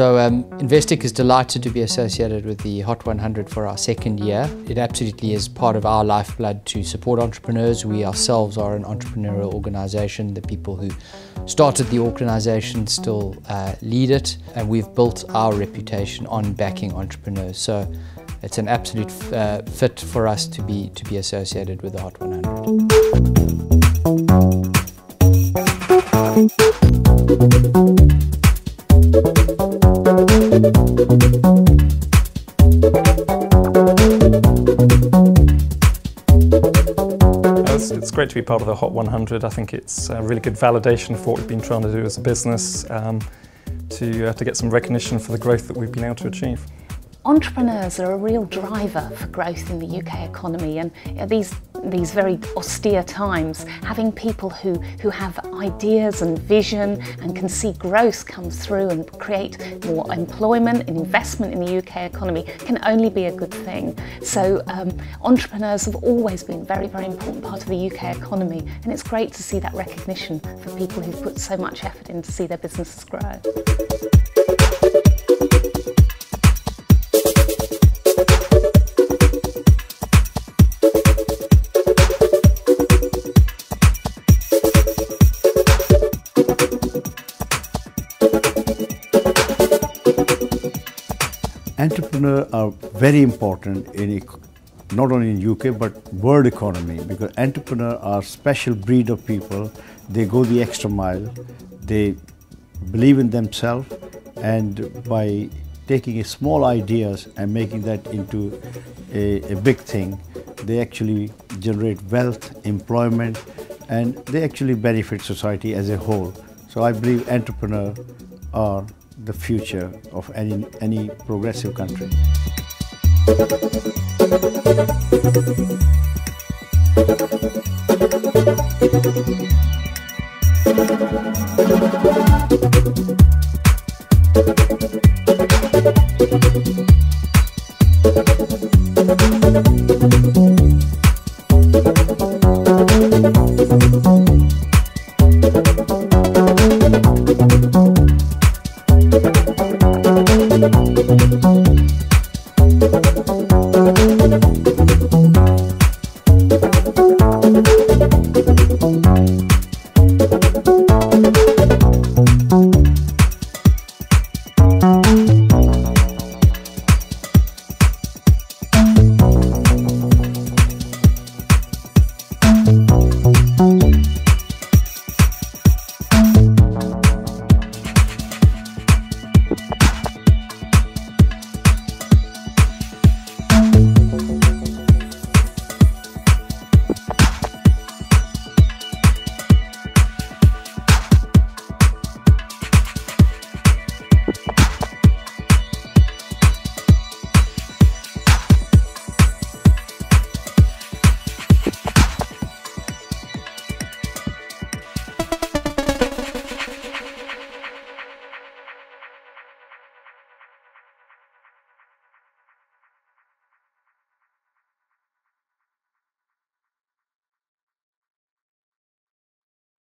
So Investec is delighted to be associated with the Hot 100 for our second year. It absolutely is part of our lifeblood to support entrepreneurs. We ourselves are an entrepreneurial organisation. The people who started the organisation still lead it, and we've built our reputation on backing entrepreneurs. So it's an absolute fit for us to be associated with the Hot 100. It's great to be part of the Hot 100. I think it's a really good validation for what we've been trying to do as a business, to get some recognition for the growth that we've been able to achieve. Entrepreneurs are a real driver for growth in the UK economy, and these very austere times, having people who have ideas and vision and can see growth come through and create more employment and investment in the UK economy can only be a good thing. So entrepreneurs have always been a very, very important part of the UK economy, and it's great to see that recognition for people who've put so much effort in to see their businesses grow. Entrepreneurs are very important in not only in UK but world economy, because entrepreneurs are a special breed of people. They go the extra mile, they believe in themselves, and by taking small ideas and making that into a big thing, they actually generate wealth, employment, and they actually benefit society as a whole. So I believe entrepreneurs are the future of any progressive country.